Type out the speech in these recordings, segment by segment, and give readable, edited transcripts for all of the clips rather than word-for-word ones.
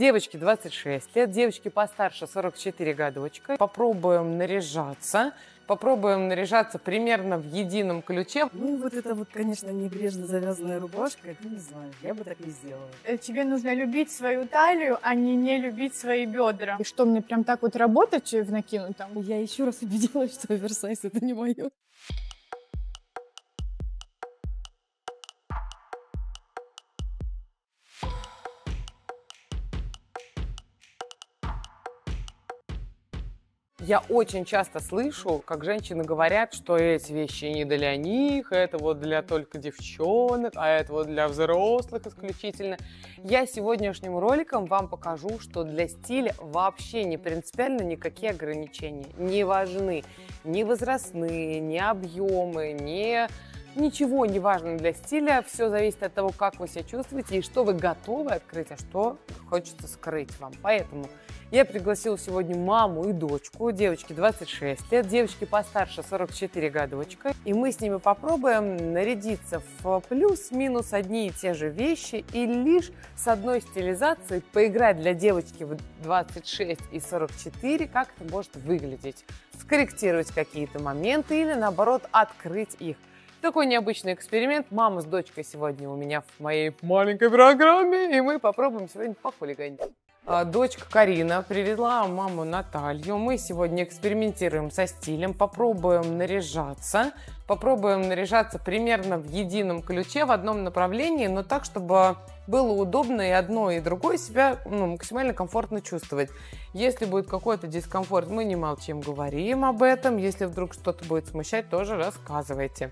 Девочке 26 лет, девочке постарше 44 годочка. Попробуем наряжаться. Попробуем наряжаться примерно в едином ключе. Ну, вот это вот, конечно, небрежно завязанная рубашка. Это, не знаю, я бы так не сделала. Тебе нужно любить свою талию, а не любить свои бедра. И что, мне прям так вот работать в накинутом? Я еще раз убедилась, что оверсайз — это не мое. Я очень часто слышу, как женщины говорят, что эти вещи не для них, это вот для только девчонок, а это вот для взрослых исключительно. Я сегодняшним роликом вам покажу, что для стиля вообще не принципиально никакие ограничения. Не важны ни возрастные, ни объемы, ничего не важно для стиля. Все зависит от того, как вы себя чувствуете и что вы готовы открыть, а что хочется скрыть вам. Поэтому я пригласила сегодня маму и дочку, девочке 26 лет, девочке постарше 44 годочка. И мы с ними попробуем нарядиться в плюс-минус одни и те же вещи и лишь с одной стилизацией поиграть для девочки в 26 и 44, как это может выглядеть. Скорректировать какие-то моменты или, наоборот, открыть их. Такой необычный эксперимент. Мама с дочкой сегодня у меня в моей маленькой программе, и мы попробуем сегодня похулиганить. Дочка Карина привезла маму Наталью. Мы сегодня экспериментируем со стилем, попробуем наряжаться примерно в едином ключе, в одном направлении, но так, чтобы было удобно и одно, и другое себя максимально комфортно чувствовать. Если будет какой-то дискомфорт, мы не молчим, говорим об этом. Если вдруг что-то будет смущать, тоже рассказывайте.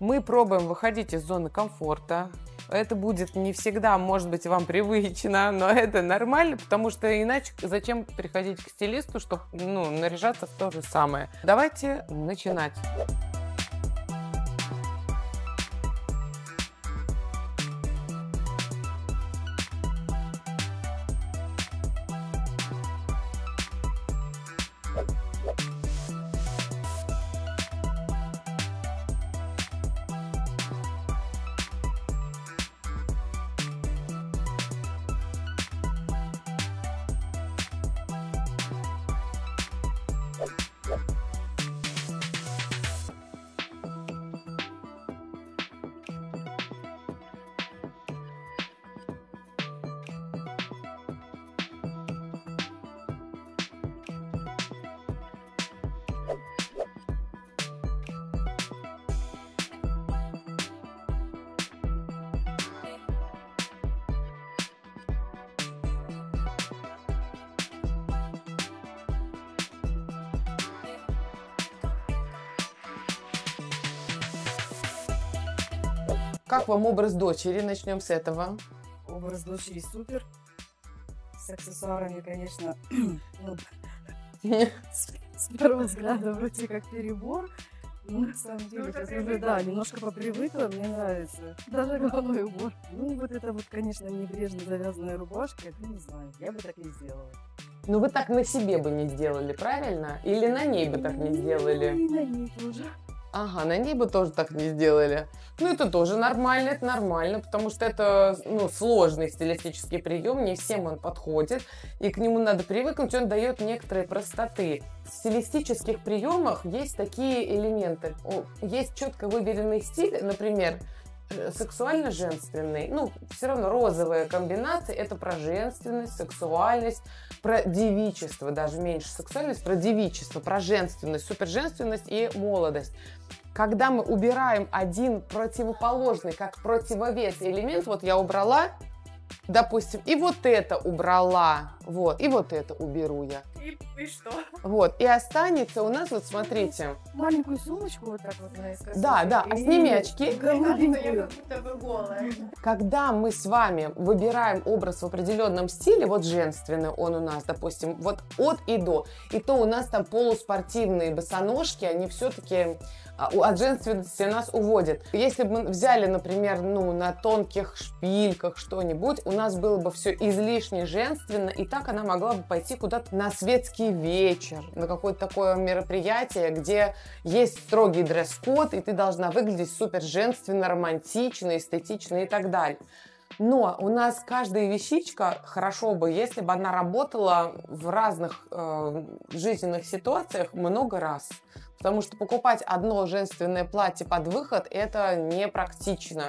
Мы пробуем выходить из зоны комфорта. Это будет не всегда, может быть, вам привычно, но это нормально, потому что иначе зачем приходить к стилисту, чтобы наряжаться в то же самое. Давайте начинать. Как вам образ дочери? Начнем с этого. Образ дочери супер. С аксессуарами, конечно, с первого взгляда вроде как перебор. Но на самом деле, да, немножко попривыкла, мне нравится. Даже головной убор. Ну, вот это вот, конечно, небрежно завязанная рубашка. Не знаю, я бы так не сделала. Ну, вы так на себе бы не сделали, правильно? Или на ней бы так не сделали? И на ней тоже. Ага, на ней бы тоже так не сделали. Ну, это тоже нормально, потому что это сложный стилистический прием, не всем он подходит, и к нему надо привыкнуть, он дает некоторые простоты. В стилистических приемах есть такие элементы. Есть четко выверенный стиль, например, сексуально-женственный. Ну, все равно розовые комбинации — это про женственность, сексуальность, про девичество, даже меньше сексуальность, про девичество, про женственность, суперженственность и молодость. Когда мы убираем один противоположный, как противовес элемент, вот я убрала, допустим, и вот это убрала, вот, и вот это уберу я. И что? Вот, и останется у нас, вот смотрите. Маленькую сумочку вот так вот. Да, а сними очки. Когда мы с вами выбираем образ в определенном стиле, вот женственный он у нас, допустим, вот от и до, и то у нас там полуспортивные босоножки, они все-таки от женственности нас уводят. Если бы мы взяли, например, на тонких шпильках что-нибудь, у нас было бы все излишне женственно, и так она могла бы пойти куда-то на светский вечер, на какое-то такое мероприятие, где есть строгий дресс-код, и ты должна выглядеть супер женственно, романтично, эстетично и так далее. Но у нас каждая вещичка, хорошо бы, если бы она работала в разных жизненных ситуациях много раз. Потому что покупать одно женственное платье под выход – это непрактично.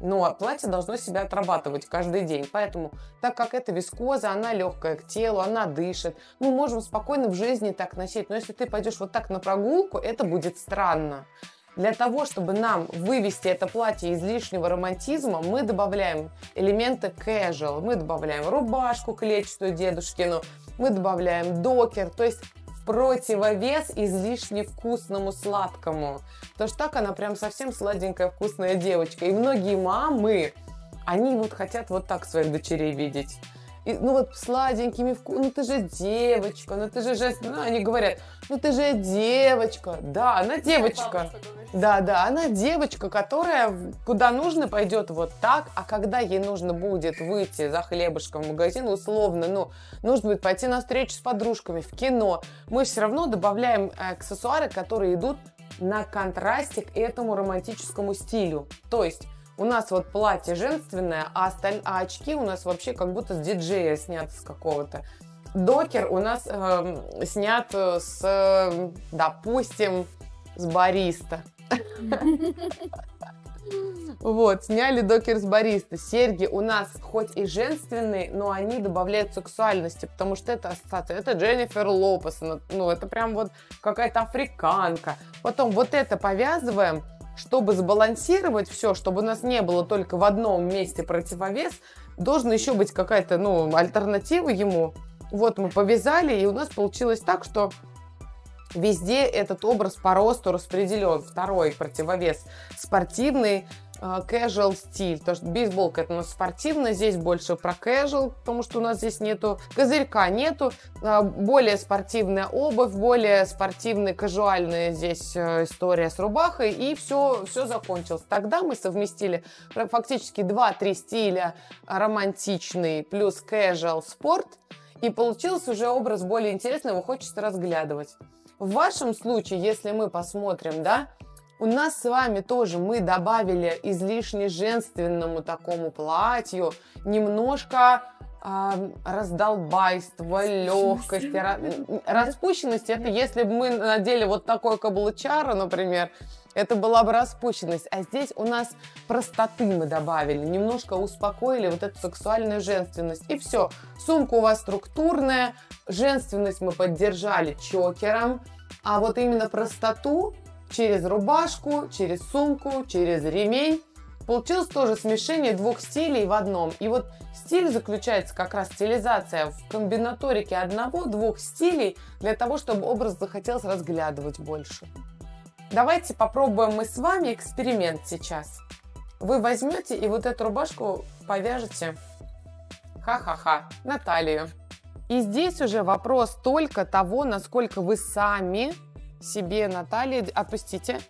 Но платье должно себя отрабатывать каждый день. Поэтому, так как это вискоза, она легкая к телу, она дышит. Мы можем спокойно в жизни так носить. Но если ты пойдешь вот так на прогулку, это будет странно. Для того, чтобы нам вывести это платье из лишнего романтизма, мы добавляем элементы casual. Мы добавляем рубашку клетчатую дедушкину, мы добавляем докер. То есть противовес излишне вкусному сладкому. Потому что так она прям совсем сладенькая, вкусная девочка. И многие мамы, они вот хотят вот так своих дочерей видеть. И, ну вот сладенькими, ну ты же девочка, ну ты же женщина, они говорят, ну ты же девочка, да, она девочка, да, она девочка, которая куда нужно пойдет вот так, а когда ей нужно будет выйти за хлебушком в магазин, условно, ну, нужно будет пойти на встречу с подружками, в кино, мы все равно добавляем аксессуары, которые идут на контрасте к этому романтическому стилю, то есть у нас вот платье женственное, а очки у нас вообще как будто с диджея снят с какого-то. Докер у нас снят с, допустим, с бариста. Вот, сняли докер с бариста. Серьги у нас хоть и женственные, но они добавляют сексуальности, потому что это ассоциация. Это Дженнифер Лопес, ну это прям вот какая-то африканка. Потом вот это повязываем, чтобы сбалансировать все, чтобы у нас не было только в одном месте противовес, должна еще быть какая-то, ну, альтернатива ему. Вот мы повязали, и у нас получилось так, что везде этот образ по росту распределен. Второй противовес – спортивный casual стиль. То есть бейсболка – это у нас спортивная, здесь больше про casual, потому что у нас здесь нету козырька, нету. Более спортивная обувь, более спортивная, казуальная здесь история с рубахой, и все закончилось. Тогда мы совместили фактически 2-3 стиля: романтичный плюс casual спорт, и получился уже образ более интересный, его хочется разглядывать. В вашем случае, если мы посмотрим, да, у нас с вами тоже мы добавили излишне женственному такому платью немножко раздолбайства, легкости, распущенности. Это если бы мы надели вот такой каблучара, например, это была бы распущенность. А здесь у нас простоты мы добавили, немножко успокоили вот эту сексуальную женственность. И все, сумка у вас структурная, женственность мы поддержали чокером, а вот именно простоту через рубашку, через сумку, через ремень. Получилось тоже смешение двух стилей в одном. И вот стиль заключается как раз стилизация в комбинаторике одного-двух стилей для того, чтобы образ захотелось разглядывать больше. Давайте попробуем мы с вами эксперимент сейчас. Вы возьмете и вот эту рубашку повяжете, ха-ха-ха, на талию. И здесь уже вопрос только того, насколько вы сами себе на талии, отпустите,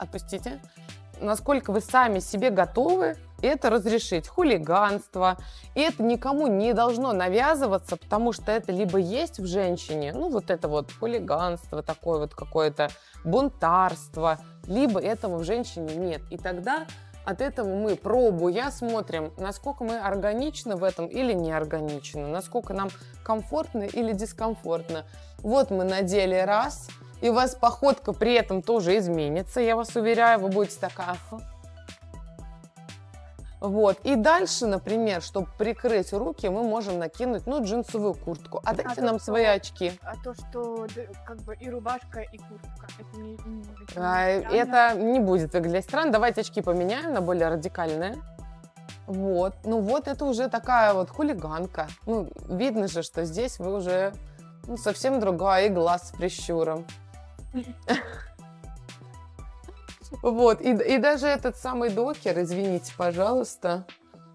насколько вы сами себе готовы это разрешить. Хулиганство. И это никому не должно навязываться, потому что это либо есть в женщине, ну вот это вот хулиганство, такое вот какое-то бунтарство, либо этого в женщине нет. И тогда от этого мы, пробуя, смотрим, насколько мы органичны в этом или неорганичны, насколько нам комфортно или дискомфортно. Вот мы надели раз, и у вас походка при этом тоже изменится, я вас уверяю, вы будете такая. Вот, и дальше, например, чтобы прикрыть руки, мы можем накинуть, ну, джинсовую куртку. Отдайте нам свои очки. А то, что как бы и рубашка, и куртка, это не будет выглядеть странно. Давайте очки поменяем на более радикальные. Вот, ну вот это уже такая вот хулиганка. Ну, видно же, что здесь вы уже, ну, совсем другая, и глаз с прищуром. Вот, и даже этот самый докер, извините, пожалуйста,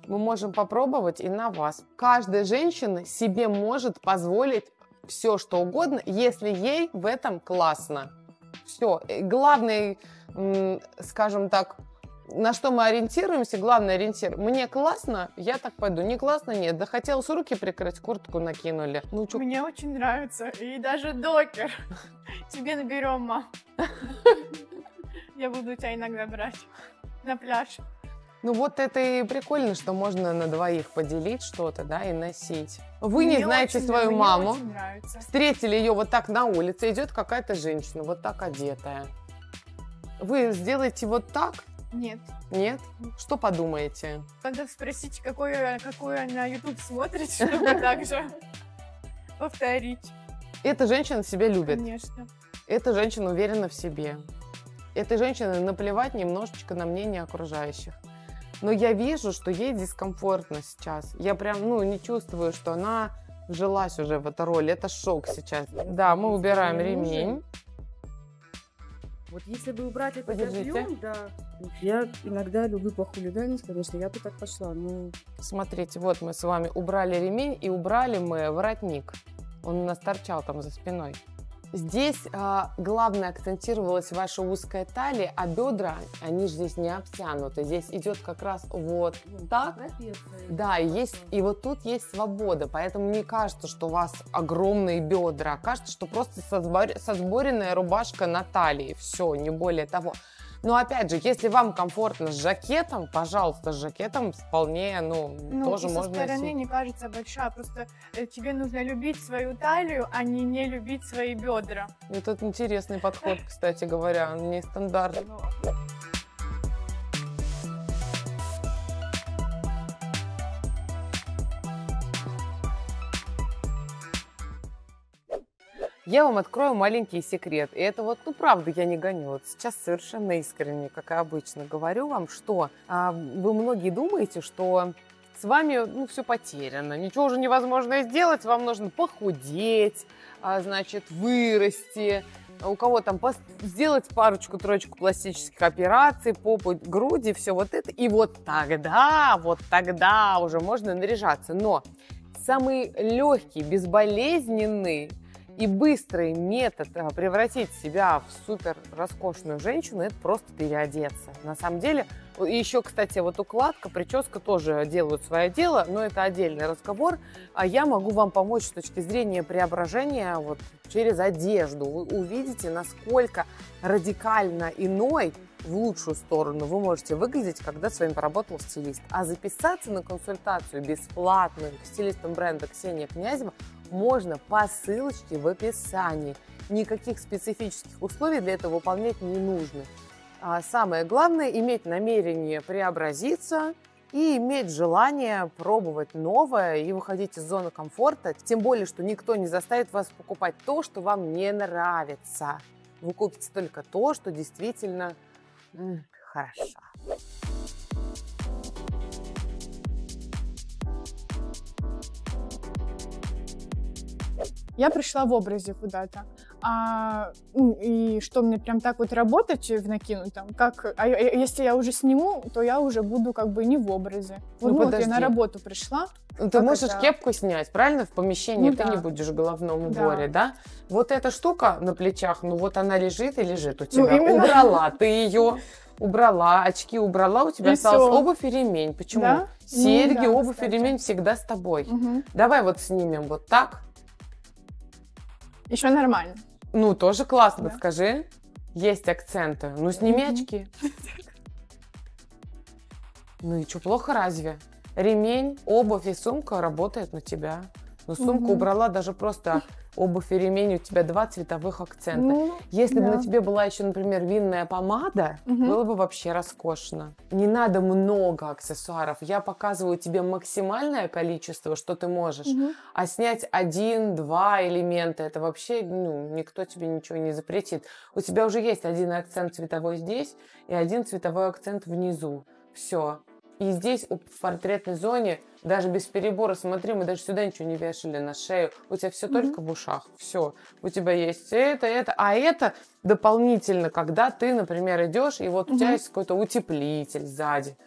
мы можем попробовать и на вас. Каждая женщина себе может позволить все, что угодно, если ей в этом классно. Все, главный, скажем так, на что мы ориентируемся, главный ориентир. Мне классно, я так пойду. Не классно, нет. Захотелось руки прикрыть, куртку накинули. Ну, мне очень нравится. И даже докер. Тебе наберем, мам. Я буду тебя иногда брать на пляж. Ну вот это и прикольно, что можно на двоих поделить что-то, да, и носить. Вы не знаете свою маму, встретили ее вот так на улице, идет какая-то женщина вот так одетая. Вы сделаете вот так? Нет. Нет? Что подумаете? Надо спросить, какую на YouTube смотрит, чтобы также повторить. Эта женщина себя любит. Конечно. Эта женщина уверена в себе. Этой женщине наплевать немножечко на мнение окружающих. Но я вижу, что ей дискомфортно сейчас. Я прям, ну, не чувствую, что она вжилась уже в эту роль. Это шок сейчас. Да, мы убираем ремень. Вот если бы убрать этот объем, да. Я иногда люблю похулиганить, потому что я бы так пошла. Ну... Смотрите, вот мы с вами убрали ремень и убрали мы воротник. Он у нас торчал там за спиной. Здесь главное акцентировалась ваша узкая талия, а бедра, они же здесь не обтянуты. Здесь идет как раз вот так. Да, и вот тут есть свобода. Поэтому не кажется, что у вас огромные бедра. Кажется, что просто сосборенная рубашка на талии. Все, не более того. Но опять же, если вам комфортно с жакетом, пожалуйста, с жакетом вполне, ну тоже можно. Со стороны носить. Не кажется большая, просто тебе нужно любить свою талию, а не любить свои бедра. И тут интересный подход, кстати говоря, нестандартный. Я вам открою маленький секрет, и это вот, ну, правда, я не гоню, вот сейчас совершенно искренне, как и обычно, говорю вам, что вы многие думаете, что с вами, ну, все потеряно, ничего уже невозможно сделать, вам нужно похудеть, значит, вырасти, у кого там сделать парочку-троечку пластических операций, попу, груди, все вот это, и вот тогда уже можно наряжаться, но самый легкий, безболезненный и быстрый метод превратить себя в супер роскошную женщину – это просто переодеться. На самом деле, еще, кстати, вот укладка, прическа тоже делают свое дело, но это отдельный разговор. А я могу вам помочь с точки зрения преображения вот через одежду. Вы увидите, насколько радикально иной в лучшую сторону вы можете выглядеть, когда с вами поработал стилист. А записаться на консультацию бесплатную к стилистам бренда Ксения Князева можно по ссылочке в описании. Никаких специфических условий для этого выполнять не нужно. А самое главное – иметь намерение преобразиться и иметь желание пробовать новое и выходить из зоны комфорта. Тем более, что никто не заставит вас покупать то, что вам не нравится. Вы купите только то, что действительно хорошо. Я пришла в образе куда-то, и что мне прям так вот работать в накинутом, как, если я уже сниму, то я уже буду как бы не в образе. Вот, ну, вот я на работу пришла. Ты можешь кепку снять, правильно? В помещении ты не будешь в головном уборе, да? Вот эта штука на плечах, ну вот она лежит и лежит у тебя. Ну, именно... Убрала ты ее. Убрала, очки убрала, у тебя осталась обувь и ремень. Почему? Да? Серьги, обувь и ремень всегда с тобой. Угу. Давай вот снимем вот так. Еще нормально. Ну, тоже классно, скажи. Есть акценты. Ну, сними очки. Ну и что, плохо разве? Ремень, обувь и сумка работают на тебя. Ну, сумку убрала, даже просто обувь и ремень, у тебя два цветовых акцента. Ну, если бы на тебе была еще, например, винная помада, было бы вообще роскошно. Не надо много аксессуаров. Я показываю тебе максимальное количество, что ты можешь. А снять один-два элемента, это вообще, ну, никто тебе ничего не запретит. У тебя уже есть один акцент цветовой здесь и один цветовой акцент внизу. Все. И здесь, в портретной зоне, даже без перебора, смотри, мы даже сюда ничего не вешали на шею. У тебя все только в ушах, все. У тебя есть это, а это дополнительно, когда ты, например, идешь, и вот у тебя есть какой-то утеплитель сзади.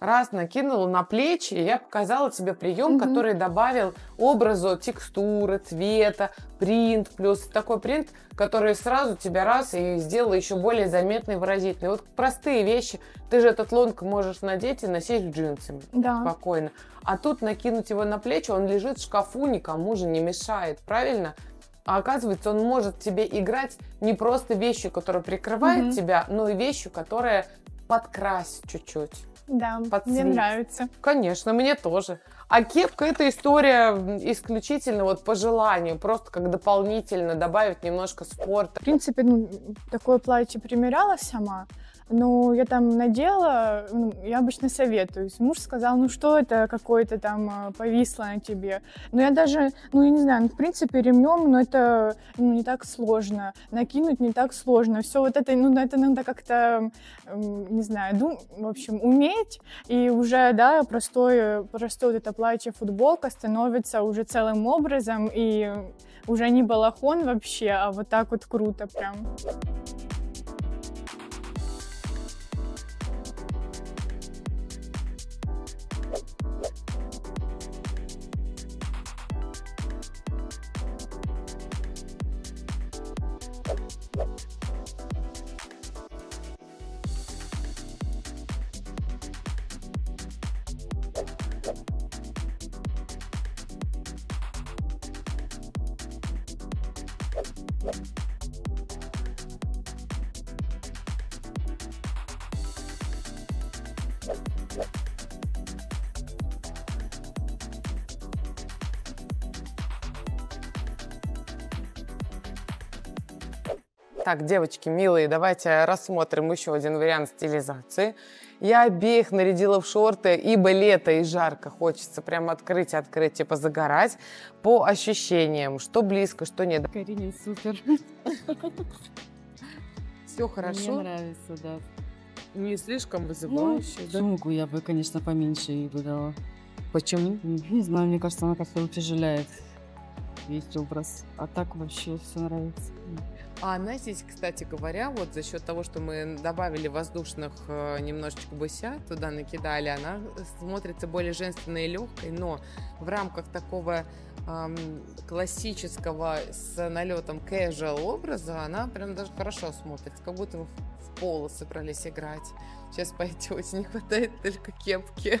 Раз, накинула на плечи, и я показала тебе прием, который добавил образу текстуры, цвета, принт, плюс такой принт, который сразу тебя раз и сделал еще более заметный, выразительный. Вот простые вещи. Ты же этот лонг можешь надеть и носить джинсами спокойно. А тут накинуть его на плечи, он лежит в шкафу, никому же не мешает, правильно? А оказывается, он может тебе играть не просто вещью, которая прикрывает тебя, но и вещью, которая подкрасит чуть-чуть. Да, мне нравится. Конечно, мне тоже. А кепка — это история исключительно вот по желанию, просто как дополнительно добавить немножко спорта. В принципе, ну, такое платье примерялась сама, но я там надела, ну, я обычно советуюсь. Муж сказал, ну что это какое-то там повисло на тебе. Но я даже, ну я не знаю, ну, в принципе ремнем, но это ну, не так сложно, накинуть не так сложно. Все вот это, ну это надо как-то, не знаю, в общем, уметь. И уже, да, простое вот это платье, футболка становится уже целым образом. И уже не балахон вообще, а вот так вот круто прям. Так, девочки милые, давайте рассмотрим еще один вариант стилизации. Я обеих нарядила в шорты, ибо лето и жарко. Хочется прям открыть, типа загорать по ощущениям, что близко, что нет. Карине супер. Все хорошо? Мне нравится, да. Не слишком вызывающе, да? Сумку я бы, конечно, поменьше ей бы дала. Почему? Не знаю, мне кажется, она как-то утяжеляет весь образ. А так вообще все нравится. А она здесь, кстати говоря, вот за счет того, что мы добавили воздушных немножечко бусят, туда накидали, она смотрится более женственной и легкой, но в рамках такого классического с налетом casual образа она прям даже хорошо смотрится, как будто вы в поло собрались играть. Сейчас пойдете, не хватает только кепки.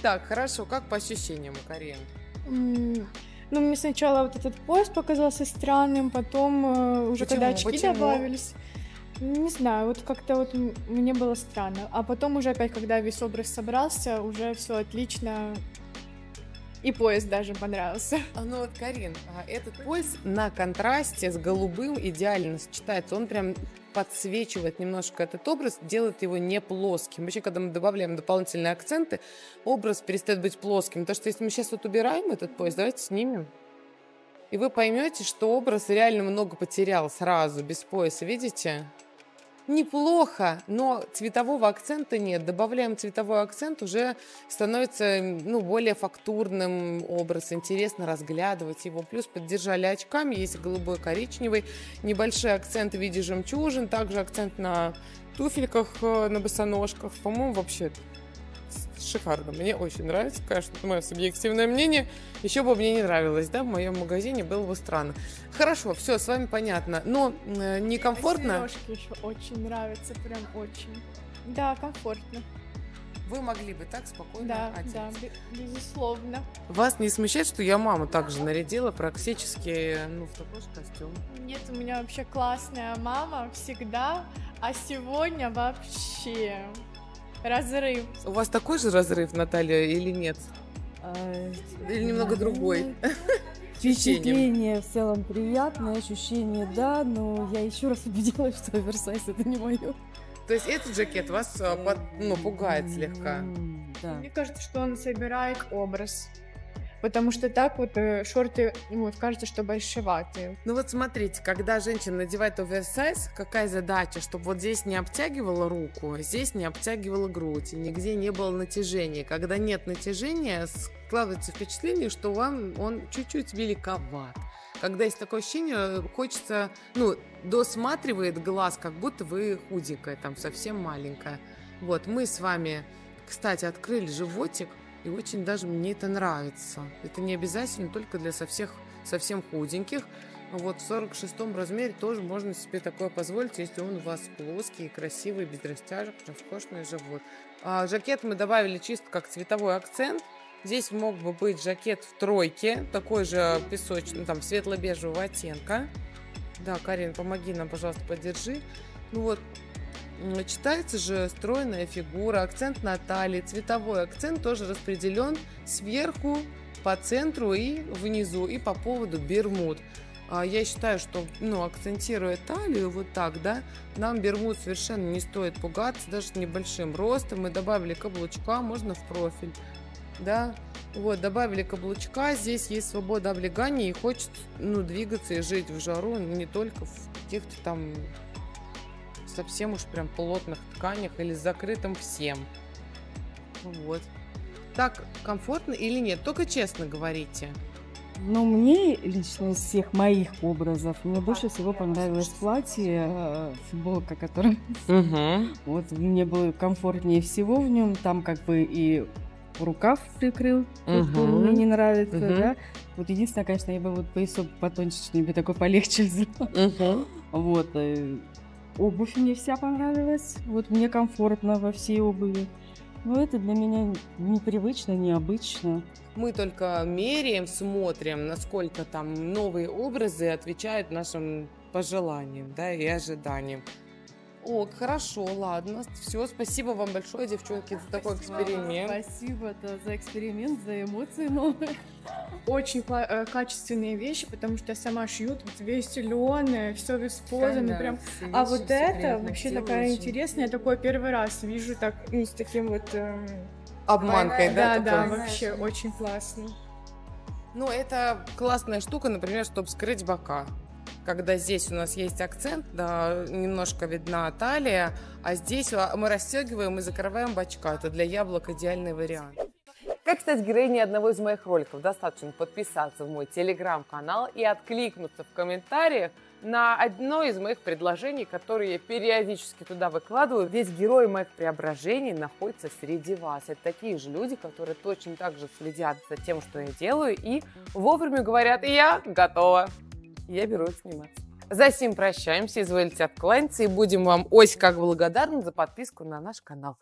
Так, хорошо, как по ощущениям, Карин? Ну, мне сначала вот этот пояс показался странным, потом уже когда очки добавились, не знаю, вот как-то вот мне было странно. А потом уже опять, когда весь образ собрался, уже все отлично, и пояс даже понравился. Ну вот, Карин, этот пояс на контрасте с голубым идеально сочетается, он прям подсвечивает немножко этот образ, делает его не плоским. Вообще, когда мы добавляем дополнительные акценты, образ перестает быть плоским. Потому что если мы сейчас вот убираем этот пояс, давайте снимем. И вы поймете, что образ реально много потерял сразу, без пояса. Видите? Неплохо, но цветового акцента нет. Добавляем цветовой акцент, уже становится более фактурным образ. Интересно разглядывать его. Плюс поддержали очками. Есть голубой, коричневый. Небольшие акценты в виде жемчужин. Также акцент на туфельках, на босоножках. По-моему, вообще шикарно. Мне очень нравится. Конечно, это мое субъективное мнение. Еще бы мне не нравилось, да, в моем магазине было бы странно. Хорошо, все, с вами понятно. Но некомфортно. А сережки еще очень нравятся, прям очень. Да, комфортно. Вы могли бы так спокойно одеться. Да, безусловно. Вас не смущает, что я маму также нарядила практически в такой же костюм? Нет, у меня вообще классная мама всегда, а сегодня вообще... разрыв. У вас такой же разрыв, Наталья, или нет? Или немного другой? Впечатление в целом приятное, ощущение, да, но я еще раз убедилась, что оверсайз — это не мое. То есть этот жакет вас пугает слегка? Да. Мне кажется, что он собирает образ. Потому что так вот шорты, кажется, что большеватые. Ну вот смотрите, когда женщина надевает оверсайз, какая задача? Чтобы вот здесь не обтягивала руку, здесь не обтягивала грудь, и нигде не было натяжения. Когда нет натяжения, складывается впечатление, что вам он чуть-чуть великоват. Когда есть такое ощущение, хочется, досматривает глаз, как будто вы худенькая, там совсем маленькая. Вот, мы с вами, кстати, открыли животик. И очень даже мне это нравится. Это не обязательно только для совсем худеньких. Вот в 46-м размере тоже можно себе такое позволить, если он у вас плоский, красивый, без растяжек, роскошный живот. Жакет мы добавили чисто как цветовой акцент. Здесь мог бы быть жакет в тройке, такой же песочный, там светло-бежевого оттенка. Да, Карин, помоги нам, пожалуйста, поддержи. Читается же стройная фигура, акцент на талии, цветовой акцент тоже распределен сверху, по центру и внизу, и по поводу бермуд. Я считаю, что, акцентируя талию вот так, да, нам бермуд совершенно не стоит пугаться, даже небольшим ростом. Мы добавили каблучка, можно в профиль, да. Вот, добавили каблучка, здесь есть свобода облегания и хочет, двигаться и жить в жару, не только в каких-то там совсем уж прям плотных тканях или закрытым всем. Вот. Так, комфортно или нет? Только честно говорите. Но мне лично из всех моих образов мне больше всего понравилось платье, футболка, которая... Вот, мне было комфортнее всего в нем, там как бы и рукав прикрыл, мне не нравится, да. Вот единственное, конечно, я бы вот поясок потоньше, мне бы такой полегче взяла. Вот. Обувь мне вся понравилась, вот мне комфортно во всей обуви. Но это для меня непривычно, необычно. Мы только меряем, смотрим, насколько там новые образы отвечают нашим пожеланиям, да, и ожиданиям. О, хорошо, ладно, все, спасибо вам большое, девчонки, за такой эксперимент. Спасибо за эксперимент, за эмоции новые. Очень качественные вещи, потому что я сама шью, тут весь зеленый, все вискозное, прям. А вот это вообще такая интересная, я такой первый раз вижу так, с таким вот... обманкой, да? Да, вообще очень классно. Ну, это классная штука, например, чтобы скрыть бока. Когда здесь у нас есть акцент, да, немножко видна талия, а здесь мы расстегиваем и закрываем бочка. Это для яблок идеальный вариант. Как стать героиней одного из моих роликов? Достаточно подписаться в мой телеграм-канал и откликнуться в комментариях на одно из моих предложений, которые я периодически туда выкладываю. Здесь герои моих преображений находятся среди вас. Это такие же люди, которые точно так же следят за тем, что я делаю, и вовремя говорят: «Я готова». Я берусь сниматься. За сим прощаемся, извольте откланяться, и будем вам ось как благодарны за подписку на наш канал.